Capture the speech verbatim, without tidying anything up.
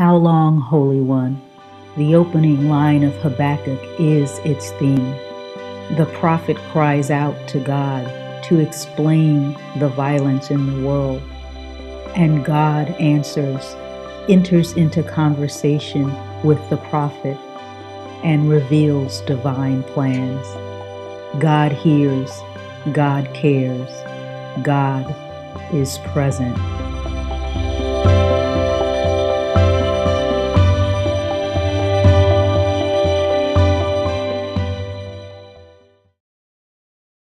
How long, Holy One? The opening line of Habakkuk is its theme. The prophet cries out to God to explain the violence in the world. And God answers, enters into conversation with the prophet, and reveals divine plans. God hears, God cares, God is present.